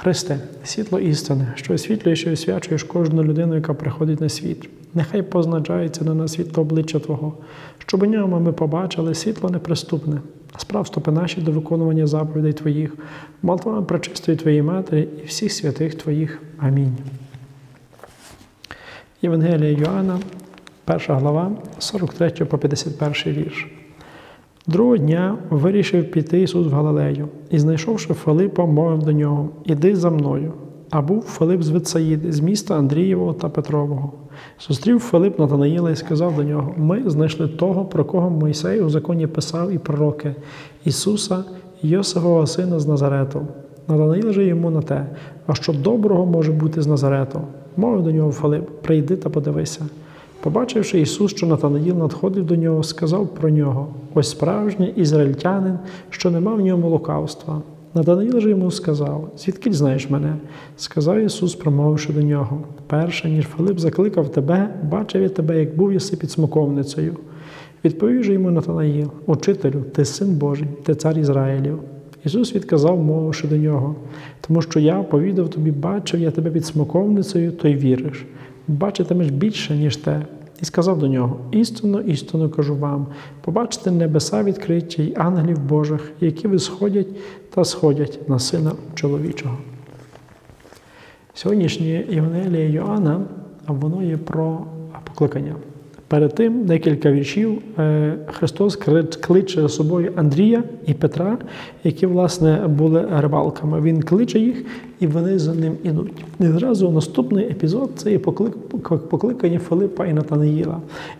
Христе, світло істини, що освітлюєш і освячуєш кожну людину, яка приходить на світ. Нехай позначається на нас світло обличчя Твого, щоб у ньому ми побачили світло неприступне, справ стопи наші до виконування заповідей Твоїх, молитвами пречистої Твоєї Матері і всіх святих Твоїх. Амінь. Євангелія Йоанна, 1 глава, 43 по 51 вірш. Другого дня вирішив піти Ісус в Галилею, і, знайшовши Филипа, мовив до нього: «Іди за мною». А був Филип з Витсаїди, з міста Андрієвого та Петрового. Зустрів Филип Натанаїла і сказав до нього: «Ми знайшли того, про кого Мойсей у законі писав і пророки, Ісуса, Йосифового сина з Назарету». Натанаїл же йому на те: «А що доброго може бути з Назарету?» Мовив до нього Филип: «Прийди та подивися». Побачивши Ісус, що Натанаїл надходив до нього, сказав про нього: «Ось справжній ізраїльтянин, що нема в ньому лукавства». Натанаїл же йому сказав: «Звідки знаєш мене?» Сказав Ісус, промовивши до нього: «Перше, ніж Филип закликав тебе, бачив я тебе, як був єси під Смоковницею». Відповів же йому Натанаїл: «Учителю, ти Син Божий, ти цар Ізраїлів». Ісус відказав, мовивши до нього: «Тому що я повідав тобі, бачив я тебе під Смоковницею, то й віриш. Бачитимеш більше, ніж те». І сказав до нього: «Істинно, істинно кажу вам, побачите небеса відкриті й ангелів Божих, які висходять та сходять на Сина Чоловічого». Сьогоднішнє Євангеліє Йоанна, воно є про покликання. Перед тим, декілька віршів, Христос кличе за собою Андрія і Петра, які, власне, були рибалками. Він кличе їх, і вони за ним ідуть. І зразу наступний епізод – це є покликання Филипа і Натанаїла.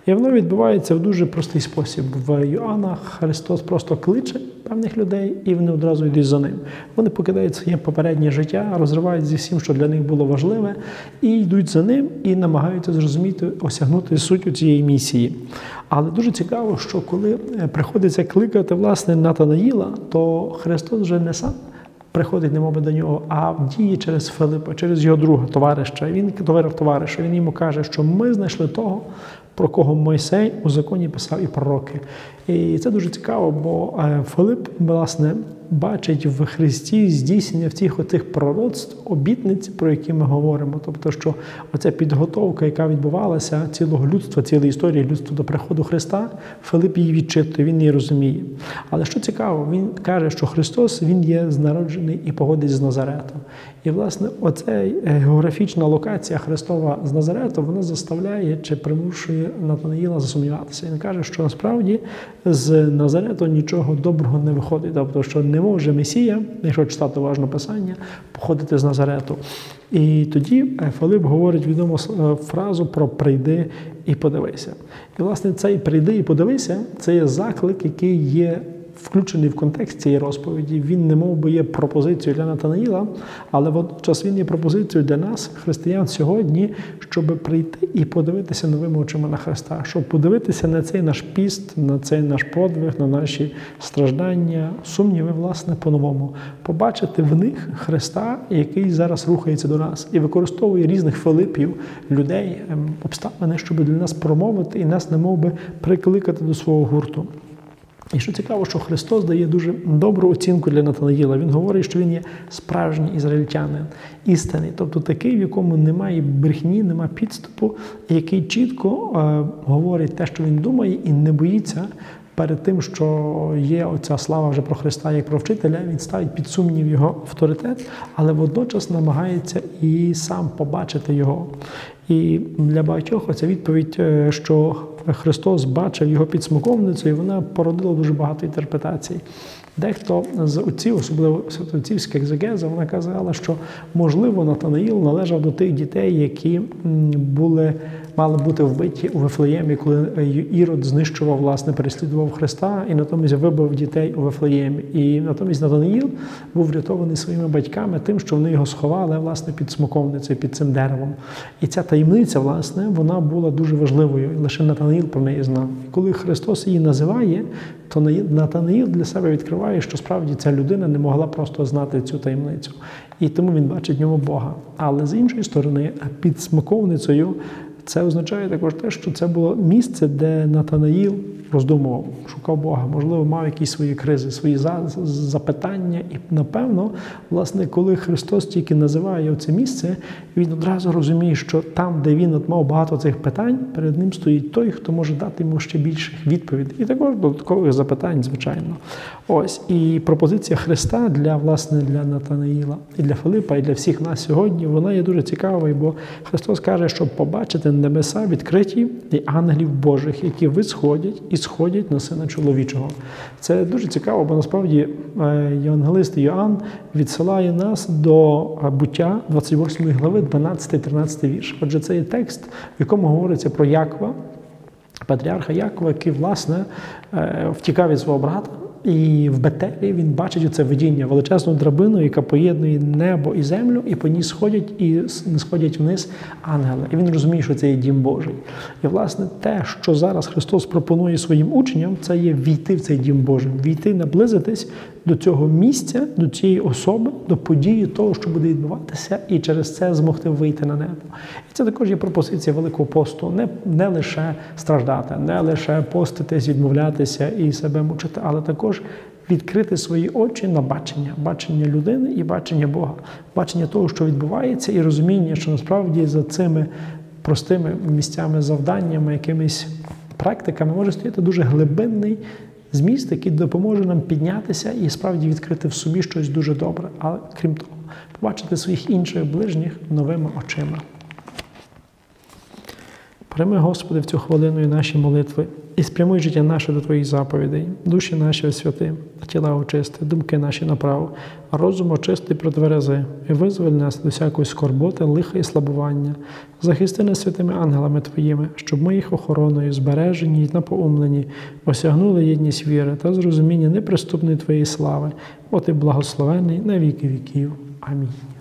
І воно відбувається в дуже простий спосіб. В Йоанна Христос просто кличе певних людей, і вони одразу йдуть за ним. Вони покидають своє попереднє життя, розривають зі всім, що для них було важливе, і йдуть за ним, і намагаються зрозуміти, осягнути суть цієї місії. Але дуже цікаво, що коли приходиться кликати, власне, Натанаїла, то Христос вже не сам приходить, немоби до нього, а діє через Филипа, через його друга, товариша. Він доверив товариша, він йому каже, що ми знайшли того, про кого Мойсей у законі писав і пророки. І це дуже цікаво, бо Филип, власне, бачить в Христі здійснення всіх оцих пророцтв, обітниць, про які ми говоримо. Тобто, що оця підготовка, яка відбувалася цілого людства, цілої історії людства до приходу Христа, Филип її відчитує, він її розуміє. Але що цікаво, він каже, що Христос, він є народжений і походить з Назарету. І, власне, оця географічна локація Христова з Назарету, вона заставляє чи примушує Натанаїла засумніватися. Він каже, що насправді з Назарету нічого доброго не виходить, тобто, що не може Месія, якщо читати уважно Писання, походити з Назарету. І тоді Филип говорить відому фразу про «прийди і подивися». І, власне, цей «прийди і подивися» – це є заклик, який є включений в контекст цієї розповіді. Він не мов би є пропозицією для Натанаїла, але водночас він є пропозицією для нас, християн, сьогодні, щоб прийти і подивитися новими очима на Христа, щоб подивитися на цей наш піст, на цей наш подвиг, на наші страждання, сумніви, власне, по-новому. Побачити в них Христа, який зараз рухається до нас і використовує різних Филипів, людей, обставини, щоб для нас промовити і нас не мов би прикликати до свого гурту. І що цікаво, що Христос дає дуже добру оцінку для Натанаїла. Він говорить, що він є справжній ізраїльтянин, істинний, тобто такий, в якому немає брехні, немає підступу, який чітко говорить те, що він думає, і не боїться перед тим, що є оця слава вже про Христа як про вчителя, він ставить під сумнів його авторитет, але водночас намагається і сам побачити його. І для багатьох оця відповідь, що Христос бачив його під Смоковницею, і вона породила дуже багато інтерпретацій. Дехто з отців, особливо святоотцівська екзегеза, вона казала, що, можливо, Натанаїл належав до тих дітей, які мали бути вбиті у Вифлеємі, коли Ірод знищував, власне, переслідував Христа і натомість вибив дітей у Вифлеємі. І натомість Натанаїл був врятований своїми батьками тим, що вони його сховали, власне, під Смоковницею, під цим деревом. І ця таємниця, власне, вона була дуже важливою, і лише Натанаїл про неї знав. І коли Христос її називає, то Натанаїл для себе відкриває, що справді ця людина не могла просто знати цю таємницю. І тому він бачить в ньому Бога. Але з іншої сторони, під Смоковницею Це означає також те, що це було місце, де Натанаїл роздумував, шукав Бога, можливо, мав якісь свої кризи, свої запитання. І, напевно, власне, коли Христос тільки називає це місце, він одразу розуміє, що там, де він мав багато цих питань, перед ним стоїть той, хто може дати йому ще більших відповідей. І також додаткових запитань, звичайно. Ось. І пропозиція Христа для, власне, для Натанаїла, і для Филипа, і для всіх нас сьогодні, вона є дуже цікавою, бо Христос каже, щоб побачити небеса відкриті і ангелів Божих, які висходять і сходять на Сина Чоловічого. Це дуже цікаво, бо насправді Євангелист Йоанн відсилає нас до Буття 28 глави, 12-13 вірш. Отже, це є текст, в якому говориться про Якова, патріарха Якова, який, власне, втікав від свого брата. І в Бетелі він бачить це видіння, величезну драбину, яка поєднує небо і землю, і по ній сходять і не сходять вниз ангели. І він розуміє, що це є дім Божий. І, власне, те, що зараз Христос пропонує своїм учням, це є війти в цей дім Божий, війти, наблизитись до цього місця, до цієї особи, до події того, що буде відбуватися, і через це змогти вийти на небо. І це також є пропозиція Великого посту. Не лише страждати, не лише поститись, відмовлятися і себе мучити, але також відкрити свої очі на бачення. Бачення людини і бачення Бога. Бачення того, що відбувається, і розуміння, що насправді за цими простими місцями, завданнями, якимись практиками може стояти дуже глибинний зміст, який допоможе нам піднятися і справді відкрити в собі щось дуже добре, а крім того, побачити своїх інших ближніх новими очима. Прийми, Господи, в цю хвилину і наші молитви, і спрямуй життя наше до Твоїх заповідей, душі наші освяти, тіла очисти, думки наші направ, розум очисти протверези, і визволь нас до всякої скорботи, лиха і слабування. Захисти нас святими ангелами Твоїми, щоб ми їх охороною, збережені й напоумлені, осягнули єдність віри та зрозуміння неприступної Твоєї слави, бо Ти благословений на віки віків. Амінь.